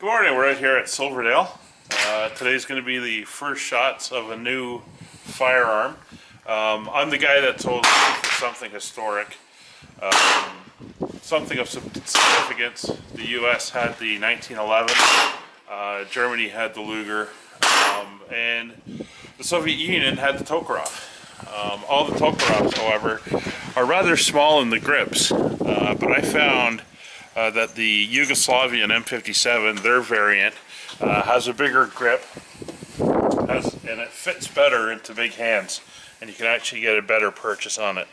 Good morning, we're out here at Silverdale. Today's going to be the first shots of a new firearm. I'm the guy that told you for something historic, something of significance. The US had the 1911, Germany had the Luger, and the Soviet Union had the Tokarev. All the Tokarevs, however, are rather small in the grips, but I found that the Yugoslavian M57, their variant, has a bigger grip, and it fits better into big hands, and you can actually get a better purchase on it.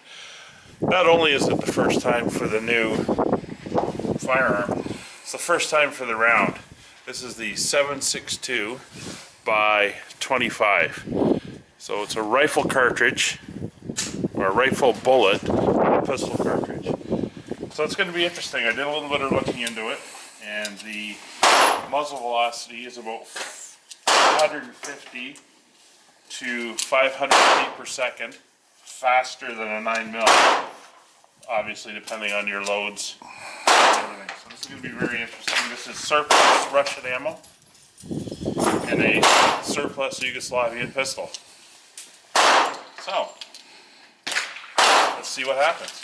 Not only is it the first time for the new firearm, it's the first time for the round. This is the 7.62 by 25. So it's a rifle cartridge, or a rifle bullet, and a pistol cartridge. So it's going to be interesting. I did a little bit of looking into it, and the muzzle velocity is about 450 to 500 feet per second, faster than a 9mm, obviously depending on your loads and everything. So this is going to be very interesting. This is surplus Russian ammo and a surplus Yugoslavian pistol. So let's see what happens.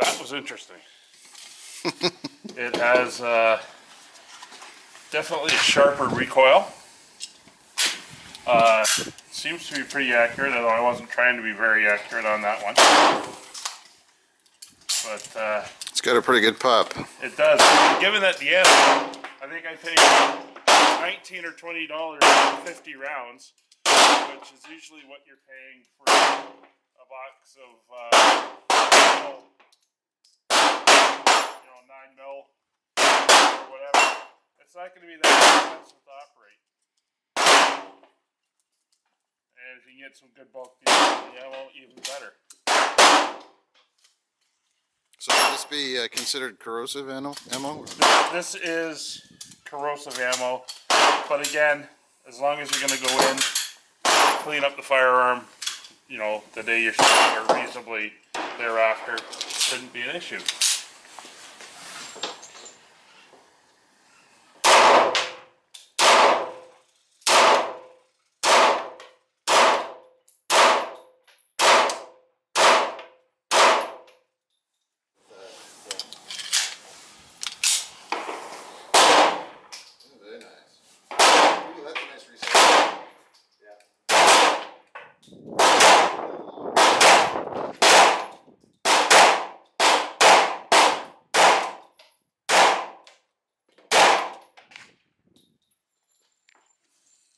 That was interesting. It has definitely a sharper recoil. Seems to be pretty accurate, although I wasn't trying to be very accurate on that one. But it's got a pretty good pop. It does. Given that the ammo, I think I paid $19 or $20 for 50 rounds, which is usually what you're paying for a box of 9mm or whatever. It's not going to be that expensive to operate. And if you can get some good bulk ammo, even better. So would this be considered corrosive ammo? This is corrosive ammo, but again, as long as you're going to go in, clean up the firearm, you know, the day you're shooting or reasonably thereafter, shouldn't be an issue.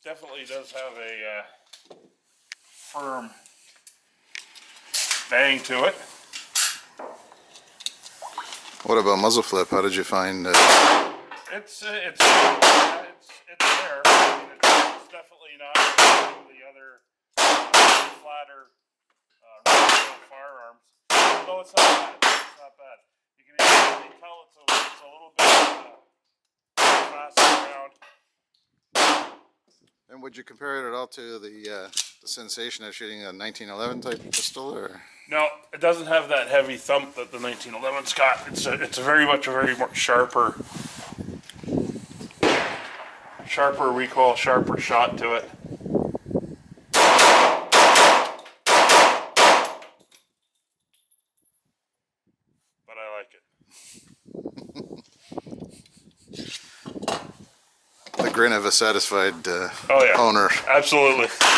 Definitely does have a firm bang to it. What about muzzle flip? How did you find it's there. I mean, it's definitely not the other flatter firearms. Although it's not bad. It's not bad. You can easily tell it's a little bit faster round. And would you compare it at all to the sensation of shooting a 1911 type pistol, or? No, it doesn't have that heavy thump that the 1911's got. It's very much sharper recoil, sharper shot to it. But I like it. Grin of a satisfied owner. Absolutely.